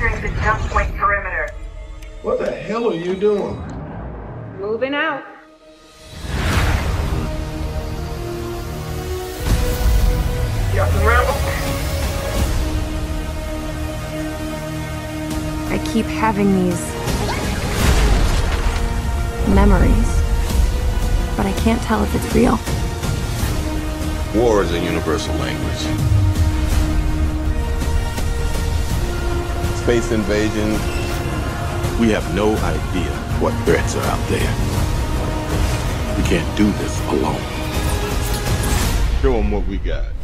Entering the dump point perimeter. What the hell are you doing? Moving out. Captain Rambeau? I keep having these memories, but I can't tell if it's real. War is a universal language. Space invasion. We have no idea what threats are out there. We can't do this alone. Show them what we got.